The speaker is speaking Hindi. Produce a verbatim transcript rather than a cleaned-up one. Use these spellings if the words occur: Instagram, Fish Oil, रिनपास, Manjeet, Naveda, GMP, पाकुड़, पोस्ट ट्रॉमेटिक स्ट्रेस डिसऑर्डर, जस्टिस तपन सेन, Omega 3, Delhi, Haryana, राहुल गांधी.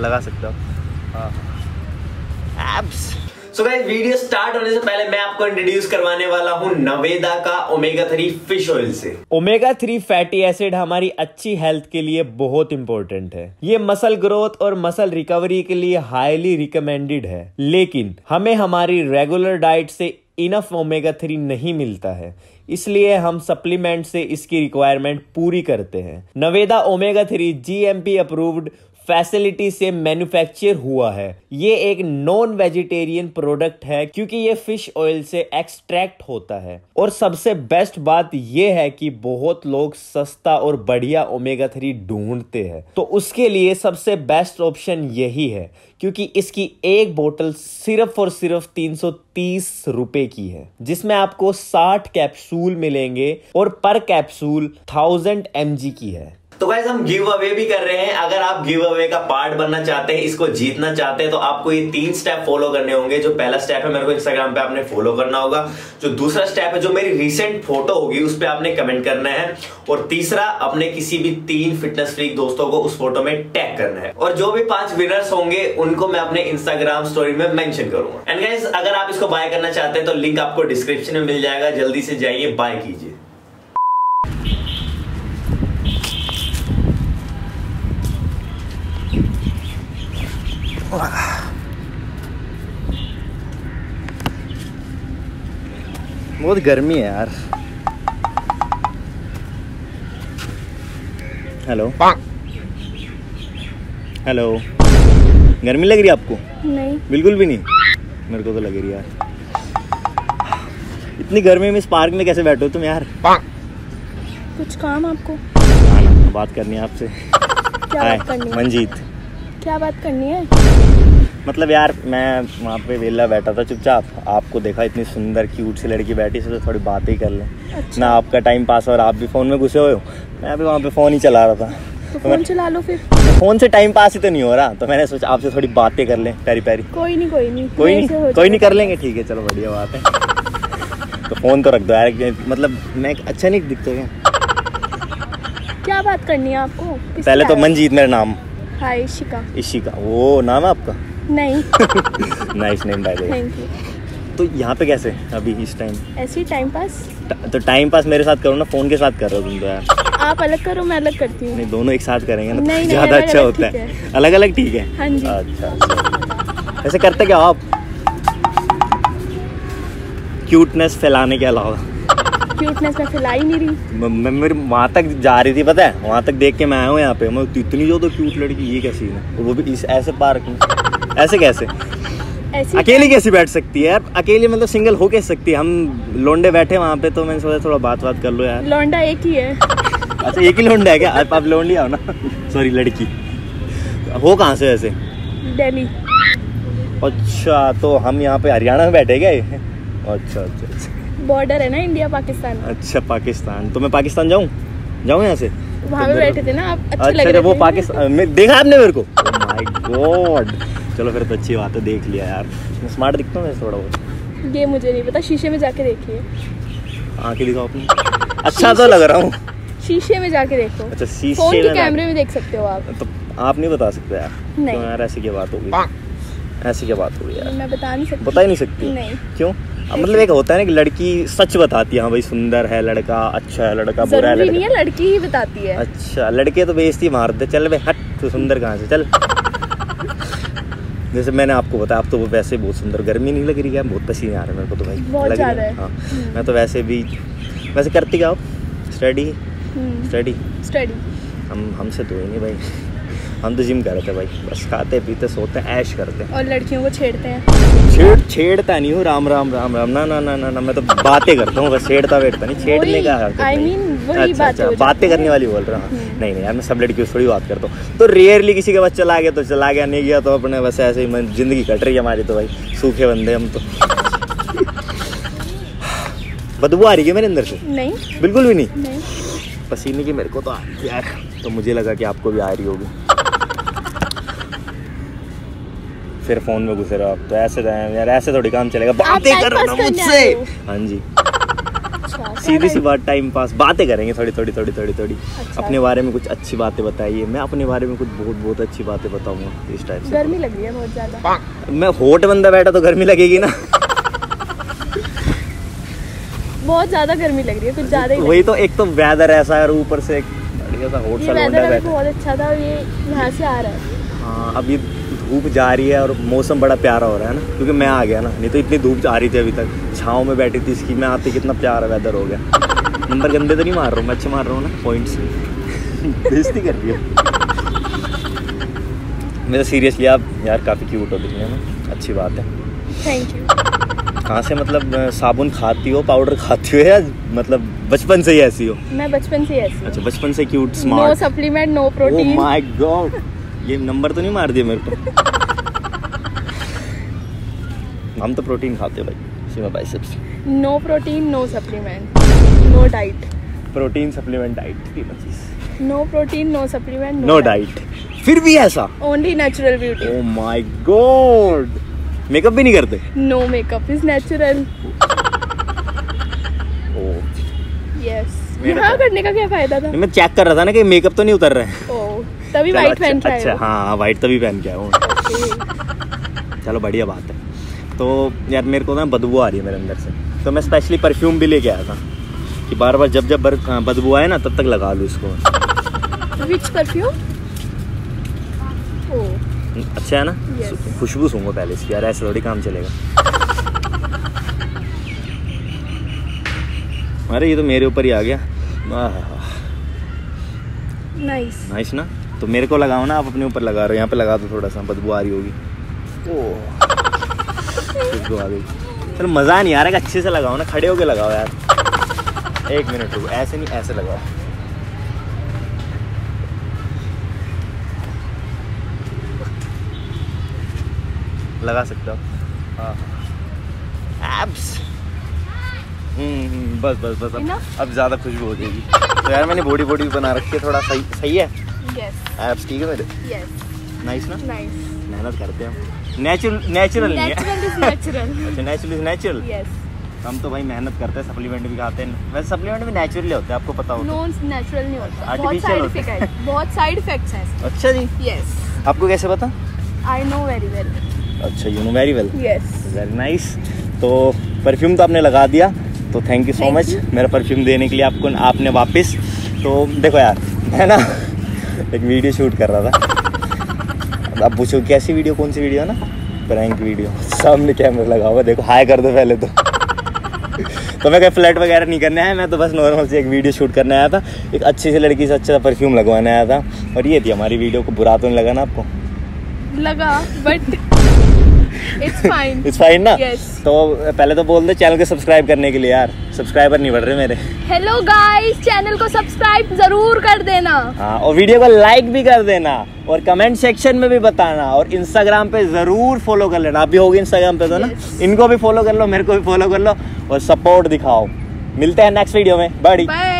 लगा सकता हूँ abs. So guys, video start होने से पहले मैं आपको इंट्रोड्यूस करवाने वाला हूँ नवेदा का ओमेगा थ्री फिश ऑयल से। ओमेगा थ्री फैटी एसिड हमारी अच्छी हेल्थ के लिए बहुत इंपॉर्टेंट है। ये मसल ग्रोथ और मसल रिकवरी के लिए हाईली रिकमेंडेड है, लेकिन हमें हमारी रेगुलर डाइट से इनफ ओमेगा थ्री नहीं मिलता है, इसलिए हम सप्लीमेंट से इसकी रिक्वायरमेंट पूरी करते हैं। Naveda omega three G M P approved facility से मैन्युफैक्चर हुआ है। ये एक नॉन वेजिटेरियन प्रोडक्ट है क्योंकि ये फिश ऑयल से एक्सट्रैक्ट होता है। और सबसे बेस्ट बात यह है कि बहुत लोग सस्ता और बढ़िया ओमेगा थ्री ढूंढते हैं, तो उसके लिए सबसे बेस्ट ऑप्शन यही है क्योंकि इसकी एक बोतल सिर्फ और सिर्फ तीन सौ तीस रुपए की है, जिसमें आपको साठ कैप्सूल मिलेंगे और पर कैप्सूल थाउजेंड एम जी की है। तो गाइस, हम गिव अवे भी कर रहे हैं। अगर आप गिव अवे का पार्ट बनना चाहते हैं, इसको जीतना चाहते हैं, तो आपको ये तीन स्टेप फॉलो करने होंगे। जो पहला स्टेप है, मेरे को इंस्टाग्राम पे आपने फॉलो करना होगा। जो दूसरा स्टेप है, जो मेरी रिसेंट फोटो होगी उस पर आपने कमेंट करना है। और तीसरा, अपने किसी भी तीन फिटनेस फ्रीक दोस्तों को उस फोटो में टैग करना है। और जो भी पांच विनर्स होंगे उनको मैं अपने इंस्टाग्राम स्टोरी में मेंशन करूंगा। एंड गाइस, अगर आप इसको बाय करना चाहते हैं तो लिंक आपको डिस्क्रिप्शन में मिल जाएगा। जल्दी से जाइए, बाय कीजिए। बहुत गर्मी है यार। हेलो हेलो, गर्मी लग रही है आपको? नहीं, बिल्कुल भी नहीं। मेरे को तो लग रही है यार। इतनी गर्मी में इस पार्क में कैसे बैठो तुम यार? कुछ काम आपको? ना, बात करनी है आपसे। क्या बात करनी है? मंजीत। क्या बात करनी है? मतलब यार, मैं वहाँ पे वेला बैठा था चुपचाप, आपको देखा, इतनी सुंदर क्यूट सी लड़की बैठी, सोचा थोड़ी बातें ही कर लें। अच्छा। ना आपका टाइम पास और आप भी फ़ोन में घुसे हुए हो। मैं भी वहाँ पे फ़ोन ही चला रहा था। तो, तो फ़ोन मैं... चला लो फिर। तो फ़ोन से टाइम पास ही तो नहीं हो रहा, तो मैंने सोचा आपसे थोड़ी बातें कर लें प्यारी प्यारी। कोई नहीं कोई नहीं कोई नहीं कोई नहीं कर लेंगे, ठीक है, चलो बढ़िया बात है। तो फ़ोन तो रख दो यार, मतलब मैं अच्छा नहीं दिखता क्या? क्या बात करनी है आपको? पहले तो मंजीत मेरा नाम। हाय, इशिका। इशिका वो नाम है आपका? नहीं। Nice name by the way. Thank you. तो यहाँ पे कैसे अभी इस टाइम? ऐसे ही टाइम पास। तो टाइम पास मेरे साथ करो ना, फोन के साथ कर रहे हो तुम तो यार। आप अलग करो, मैं अलग करती हूँ। नहीं, दोनों एक साथ करेंगे ना, ज्यादा अच्छा होता है। अलग अलग ठीक है। हाँ जी। अच्छा, ऐसे करते क्या आप? क्यूटनेस फैलाने के अलावा क्यूटनेस में फैलाई नहीं रही। मैं मेरी वहाँ तक जा रही थी, पता है, वहाँ तक देख के मैं आया हूँ यहाँ पे। मैं इतनी जो तो क्यूट लड़की, ये कैसी है? वो भी इस ऐसे पार्क में, ऐसे कैसे? ऐसी अकेली कैसी बैठ सकती है यार? अकेली मतलब सिंगल हो कैसे सकती है? हम लोंडे बैठे वहाँ पे, तो मैंने सोचा थोड़ा बात बात कर लो यार। लोंडा एक ही है। अच्छा, एक ही लोंडा है क्या? आप आप लोंडी आओ ना। सॉरी, लड़की हो कहाँ से वैसे? दिल्ली। अच्छा, तो हम यहाँ पे हरियाणा में बैठे गए। अच्छा अच्छा, बॉर्डर है ना इंडिया पाकिस्तान। अच्छा, पाकिस्तान। तो मैं पाकिस्तान जाऊँ जाऊँ यहाँ से? वहाँ पे बैठे थे ना आप। अच्छा, लग रहे वो पाकिस्तान। देखा आपने मेरे को? oh my God. चलो फिर तो अच्छी बात है, देख लिया यार। स्मार्ट दिखता हूँ थोड़ा बहुत? ये मुझे नहीं पता, शीशे में जाके देखिए। आंखें दिखाओ अपनी। अच्छा तो लग रहा हूँ। शीशे में जाके देखो। अच्छा, शीशे फोन के कैमरे में देख सकते हो आप? तो आप नहीं बता सकते यार? नहीं यार, ऐसी क्या बात होगी? ऐसी क्या बात होगी यार? मैं बता नहीं सकती। बता ही नहीं सकती? नहीं। क्यों? मतलब एक होता है ना कि लड़की सच बताती है। हाँ भाई, सुंदर है लड़का, अच्छा है लड़का, बुरा है लड़का। नहीं है, लड़की ही बताती है। अच्छा, लड़के तो बेइज्जती मारते, चल बे हट, तू सुंदर कहाँ से, चल। जैसे मैंने आपको बताया, आप तो वो वैसे बहुत सुंदर। गर्मी नहीं लग रही है? बहुत पसीने आ रहे मेरे को तो भाई, बहुत ज़्यादा है। हाँ, मैं तो वैसे भी। वैसे करती क्या आप? स्टडी स्टडी स्टडी हम हमसे तो ही नहीं भाई, हम तो जिम करते हैं भाई, बस खाते पीते सोते ऐश करते हैं। और लड़कियों को छेड़ते हैं? छेड़ छेड़ता नहीं हूँ, राम राम राम राम, ना ना ना ना, ना मैं तो बातें करता हूँ बस, छेड़ता वेड़ता नहीं। छेड़ने का I mean, वही अच्छा, बात अच्छा, बातें करने वाली बोल रहा हूँ। नहीं नहीं यार, मैं सब लड़कियों से थोड़ी बात करता हूँ। तो रेयरली किसी के पास चला गया तो चला गया, नहीं गया तो अपने बस ऐसे ही जिंदगी कट रही है हमारी तो भाई, सूखे बंदे हम तो। बदबू आ रही है मेरे अंदर से? नहीं, बिल्कुल भी नहीं। पसीने की मेरे को तो आ रही है यार, तो मुझे लगा कि आपको भी आ रही होगी। फिर फोन में घुसे रहो आप तो, ऐसे यार ऐसे थोड़ी काम चलेगा। बातें कर रहा हूं मुझसे। हाँ जी। सीधी सी बात, टाइम पास बातें करेंगे थोड़ी थोड़ी थोड़ी थोड़ी थोड़ी अच्छा। अपने बारे में कुछ अच्छी बातें बताइए, मैं अपने बारे में कुछ बहुत बहुत अच्छी बातें बताऊंगा। इस टाइप से गर्मी लग रही है बहुत ज़्यादा, मैं हॉट बंदा बैठा तो गर्मी लगेगी ना। बहुत ज़्यादा गर्मी लग रही है, कुछ ज़्यादा ही। वही तो, एक तो वेदर ऐसा है और ऊपर से हॉट सा लौंडा बैठा। बहुत अच्छा था ये, यहाँ से आ रहा है। हाँ, अभी धूप जा रही है और मौसम बड़ा प्यारा हो रहा है ना, क्योंकि मैं आ गया ना, नहीं तो इतनी धूप आ रही थी अभी तक, छाँव में बैठी थी इसकी, मैं आते कितना प्यारा वेदर हो गया। नंबर गंदे तो नहीं मार रहा हूँ मैं, अच्छे मार रहा हूँ ना, पॉइंट्स बेइज्जती कर रही है। मैं तो सीरियसली आप यार काफ़ी क्यूट हो दिखने में, अच्छी बात है, थैंक यू। कहाँ से मतलब साबुन खाती हो, पाउडर खाती हो, या मतलब बचपन से ही ऐसी हो? मैं बचपन से ही ऐसी। अच्छा, बचपन से cute, smart, no supplement, no protein. Oh my god, ये नंबर तो नहीं मार दिया मेरे को। हम तो प्रोटीन खाते हैं भाई, सीमा भाई सबसे। No protein no supplement no diet, protein supplement diet, तीनों चीज। No protein no supplement no diet, फिर भी ऐसा only natural beauty. Oh my god, makeup भी नहीं करते? No makeup is natural. Oh yes, हाँ करने का क्या फायदा था? मैं चेक कर रहा था ना कि मेकअप तो नहीं उतर रहा है। तभी व्हाइट पहन के आए हो? अच्छा हाँ, व्हाइट तभी पहन के आया हूँ। चलो बढ़िया बात है। तो यार मेरे को ना बदबू आ रही है मेरे अंदर से, तो मैं स्पेशली परफ्यूम भी लेके आया था कि बार बार जब जब बदबू आए ना तब तक लगा लूँ इसको। Which perfume? Oh. अच्छा है ना, yes. खुशबू सूंघो पहले इसकी यार, ऐसे थोड़ी काम चलेगा। अरे ये तो मेरे ऊपर ही आ गया। नाइस नाइस ना, तो मेरे को लगाओ ना, आप अपने ऊपर लगा रहे हो, यहाँ पे लगा दो, थोड़ा सा बदबू आ रही होगी। ओह आ गई। चलो मज़ा नहीं आ रहा है, अच्छे से लगाओ ना, खड़े होके लगाओ यार। एक मिनट रुको, ऐसे नहीं ऐसे लगाओ। लगा सकते हो? हाँ एब्स, हम्म बस बस बस, अब अब ज़्यादा खुशबू हो जाएगी। तो यार मैंने बॉडी बॉडी बना रखी है, थोड़ा सही सही है। Yes. एप्स ठीक है मेरे? Yes. नाइस ना? नाइस। मेहनत करते हैं, नेचुरल नेचुरल नहीं है। Natural is natural. अच्छा नेचुरल इज नेचुरल। यस। हम तो भाई मेहनत करते हैं, सप्लीमेंट भी खाते हैं। वैसे सप्लीमेंट भी नेचुरली होते हैं, आपको पता होगा। नॉन नेचुरल नहीं होता, आर्टिफिशियल होता है। बहुत साइड इफेक्ट्स हैं। अच्छा जी। यस। आपको कैसे पता? I know very well. अच्छा, you know very well. Yes. Very nice. तो परफ्यूम तो आपने लगा दिया, तो थैंक यू सो मच मेरा परफ्यूम देने के लिए आपको, आपने वापस। तो देखो यार है ना, एक वीडियो शूट कर रहा था। अब पूछो कैसी वीडियो, कौन सी वीडियो है ना? Prank video. सामने कैमरा लगा हुआ, देखो, हाय कर दो पहले तो। तो मैं कहीं फ्लैट वगैरह नहीं करने आया, मैं तो बस नॉर्मल से एक वीडियो शूट करने आया था, एक अच्छी सी लड़की से अच्छा परफ्यूम लगवाने आया था। और ये थी हमारी वीडियो। को बुरा तो नहीं लगा ना आपको? लगा, but it's fine. It's fine ना? yes. तो पहले तो बोल दे चैनल को सब्सक्राइब करने के लिए, यार सब्सक्राइबर नहीं बढ़ रहे मेरे। हेलो गाइस, चैनल को सब्सक्राइब जरूर कर देना। हाँ, और वीडियो को लाइक भी कर देना, और कमेंट सेक्शन में भी बताना, और इंस्टाग्राम पे जरूर फॉलो कर लेना। आप भी होगी इंस्टाग्राम पे तो yes. ना, इनको भी फॉलो कर लो, मेरे को भी फॉलो कर लो, और सपोर्ट दिखाओ। मिलते हैं नेक्स्ट वीडियो में। बाय।